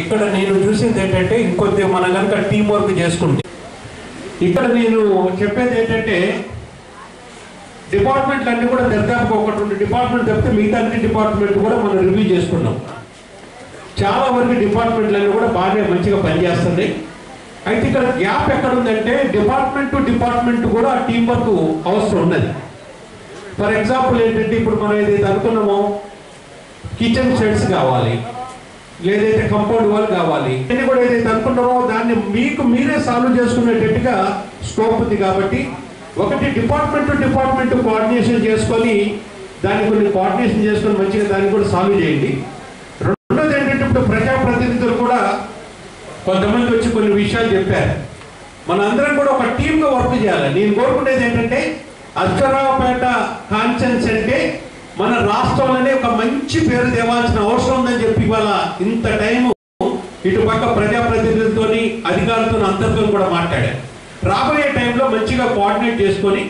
ఇక్కడ నేను చూసింది ఏంటంటే ఇంకొద్ది మనం కనుక టీం వర్క్ చేసుకుంటే, ఇక్కడ నేను చెప్పేది ఏంటంటే డిపార్ట్మెంట్లు అన్నీ కూడా దర్దాపు ఒకటి రెండు డిపార్ట్మెంట్ తప్పితే మిగతా అన్ని డిపార్ట్మెంట్ కూడా మనం రివ్యూ చేసుకున్నాం. చాలా వరకు డిపార్ట్మెంట్లన్నీ కూడా బాగా మంచిగా పనిచేస్తుంది. అయితే ఇక్కడ గ్యాప్ ఎక్కడ ఉందంటే డిపార్ట్మెంట్ టు డిపార్ట్మెంట్ కూడా టీం వర్క్ అవసరం ఉన్నది. ఫర్ ఎగ్జాంపుల్ ఏంటంటే ఇప్పుడు మనం ఏదైతే అనుకున్నామో కిచెన్ షెడ్స్ కావాలి, లేదైతే కంపౌండ్ వాల్ కావాలి, అన్ని కూడా ఏదైతే అనుకున్నామో దాన్ని మీకు మీరే సాల్వ్ చేసుకునేటట్టుగా స్కోప్ ఉంది. కాబట్టి ఒకటి డిపార్ట్మెంట్ టు డిపార్ట్మెంట్ కోఆర్డినేషన్ చేసుకొని దాన్ని కొన్ని కోఆర్డినేషన్ చేసుకొని మంచిగా దాన్ని కూడా సాల్వ్ చేయండి. రెండోది ఏంటంటే ఇప్పుడు ప్రజాప్రతినిధులు కూడా కొంతమంది వచ్చి కొన్ని విషయాలు చెప్పారు. మనందరం కూడా ఒక టీమ్గా వర్క్ చేయాలి. నేను కోరుకునేది ఏంటంటే అచ్చరావుపేట కాన్ఫరెన్స్ అంటే మన రాష్ట్రంలోనే ఒక మంచి పేరు తేవాల్సిన అవసరం ఉందని చెప్పి ఇవాళ ఇంత టైము ఇటుపక్క ప్రజాప్రతినిధులతోని అధికారులతో అందరితో కూడా మాట్లాడారు. రాబోయే టైంలో మంచిగా కోఆర్డినేట్ చేసుకొని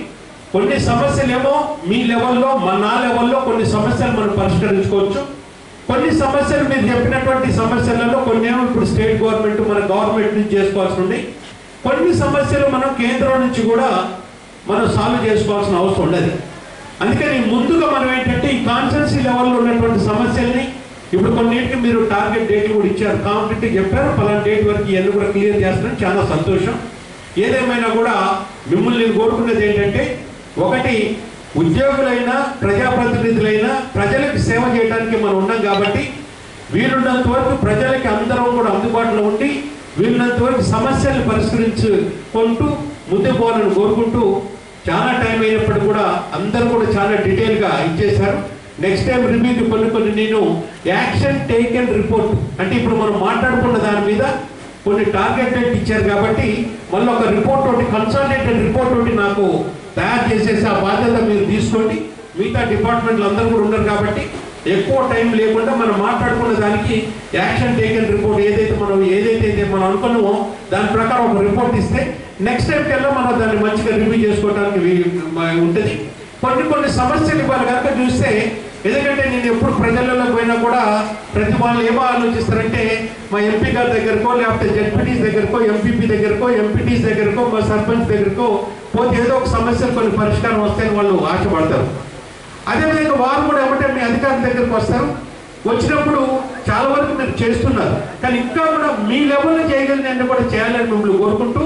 కొన్ని సమస్యలేమో మీ లెవెల్లో నా లెవెల్లో కొన్ని సమస్యలు మనం పరిష్కరించుకోవచ్చు. కొన్ని సమస్యలు మీరు చెప్పినటువంటి సమస్యలలో కొన్ని ఏమో ఇప్పుడు స్టేట్ గవర్నమెంట్ మన గవర్నమెంట్ నుంచి చేసుకోవాల్సి ఉంది, కొన్ని సమస్యలు మనం కేంద్రం నుంచి కూడా మనం సాల్వ్ చేసుకోవాల్సిన అవసరం ఉండదు. అందుకని ముందుగా మనం ఏంటంటే ఈ కాన్స్టిట్యున్సీ లెవెల్లో ఉన్నటువంటి సమస్యల్ని ఇప్పుడు కొన్నింటికి మీరు టార్గెట్ డేట్లు కూడా ఇచ్చారు, కాంపిటేటివ్ చెప్పారు, పలానా డేట్ వరకు ఇవన్నీ కూడా క్లియర్ చేస్తున్నాం, చాలా సంతోషం. ఏదేమైనా కూడా మిమ్మల్ని నేను కోరుకునేది ఏంటంటే ఒకటి ఉద్యోగులైనా ప్రజాప్రతినిధులైనా ప్రజలకు సేవ చేయడానికి మనం ఉన్నాం. కాబట్టి వీలున్నంత వరకు ప్రజలకి అందరం కూడా అందుబాటులో ఉండి వీలున్నంత వరకు సమస్యలను పరిష్కరించుకుంటూ ముందు పోవాలని కోరుకుంటూ, చాలా టైం అయినప్పటికీ కూడా అందరూ కూడా చాలా డీటెయిల్గా ఇచ్చేశారు. నెక్స్ట్ టైం రివ్యూకి కొన్ని కొన్ని నేను యాక్షన్ టేకెన్ రిపోర్ట్ అంటే ఇప్పుడు మనం మాట్లాడుకున్న దాని మీద కొన్ని టార్గెట్ ఇచ్చారు కాబట్టి మళ్ళీ ఒక రిపోర్ట్ ఒకటి కన్సల్టేటెడ్ రిపోర్ట్ ఒకటి నాకు తయారు చేసేసి ఆ బాధ్యత మీరు తీసుకోండి. మిగతా డిపార్ట్మెంట్లు అందరూ కూడా ఉన్నారు కాబట్టి ఎక్కువ టైం లేకుండా మనం మాట్లాడుకున్న దానికి యాక్షన్ టేకెన్ రిపోర్ట్ ఏదైతే మనం అనుకున్నామో దాని ప్రకారం ఒక రిపోర్ట్ ఇస్తే నెక్స్ట్ టైం కల్లా మనం దాన్ని మంచిగా రివ్యూ చేసుకోవడానికి ఉంటుంది. కొన్ని సమస్యలు ఇవాళ కనుక చూస్తే, ఎందుకంటే నేను ఎప్పుడు ప్రజలలోకి పోయినా కూడా ప్రతి వాళ్ళు ఏమో ఆలోచిస్తారంటే మా ఎంపీ గారి దగ్గరకో లేకపోతే జడ్పీటీస్ దగ్గరకో ఎంపీపీ దగ్గరకో ఎంపీటీస్ దగ్గరకో మా సర్పంచ్ దగ్గరకో పోతే ఏదో ఒక సమస్యలు కొన్ని పరిష్కారం వస్తాయని వాళ్ళు ఆశపడతారు. అదేవిధంగా వారు కూడా ఏమంటే మీ అధికారుల దగ్గరకు వస్తారు, వచ్చినప్పుడు చాలా వరకు మీరు చేస్తున్నారు, కానీ ఇంకా కూడా మీ లెవెల్లో చేయగలిగిన కూడా చేయాలని మిమ్మల్ని కోరుకుంటూ,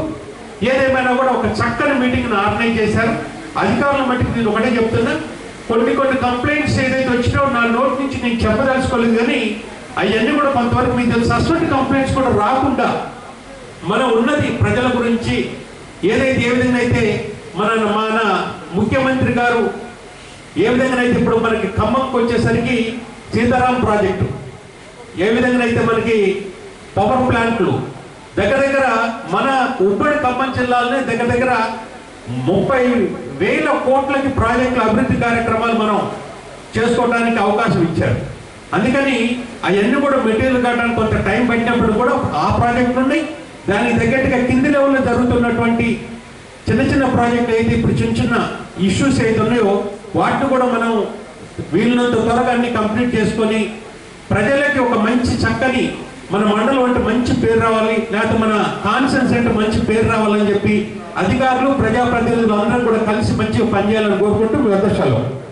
ఏదేమైనా కూడా ఒక చక్కని మీటింగ్ను ఆర్గనైజ్ చేశారు. అధికారుల మట్టికి నేను ఒకటే చెప్తున్నా, కొన్ని కంప్లైంట్స్ ఏదైతే వచ్చినా నా నోట్ నుంచి నేను చెప్పదలుచుకోలేదు, కానీ అవన్నీ కూడా కొంతవరకు మీకు తెలుసు. అటువంటి కంప్లైంట్స్ కూడా రాకుండా మనం ఉన్నది ప్రజల గురించి ఏదైతే ఏ విధంగా అయితే మన ముఖ్యమంత్రి గారు ఏ విధంగా అయితే ఇప్పుడు మనకి ఖమ్మంకి వచ్చేసరికి సీతారాం ప్రాజెక్టు, ఏ విధంగా అయితే మనకి పవర్ ప్లాంట్లు దగ్గర మన ఉమ్మడి ఖమ్మం జిల్లాలోనే దగ్గర 30,000 కోట్లకి ప్రాజెక్టుల అభివృద్ధి కార్యక్రమాలు మనం చేసుకోవడానికి అవకాశం ఇచ్చారు. అందుకని అవన్నీ కూడా మెటీరియల్ కావడానికి కొంత టైం పట్టినప్పుడు కూడా ఆ ప్రాజెక్టు నుండి దానికి తగ్గట్టుగా కింది లెవెల్లో జరుగుతున్నటువంటి చిన్న ప్రాజెక్టులు అయితే ఇప్పుడు చిన్న ఇష్యూస్ అయితే ఉన్నాయో వాటిని కూడా మనం వీళ్ళంత త్వరగా అన్ని కంప్లీట్ చేసుకొని ప్రజలకి ఒక మంచి చక్కని మన మండలం అంటే మంచి పేరు రావాలి, లేకపోతే మన కాన్సెన్స్ అంటే మంచి పేరు రావాలని చెప్పి అధికారులు ప్రజాప్రతినిధులు అందరూ కూడా కలిసి మంచిగా పనిచేయాలని కోరుకుంటూ మీ అందరి సెలవు.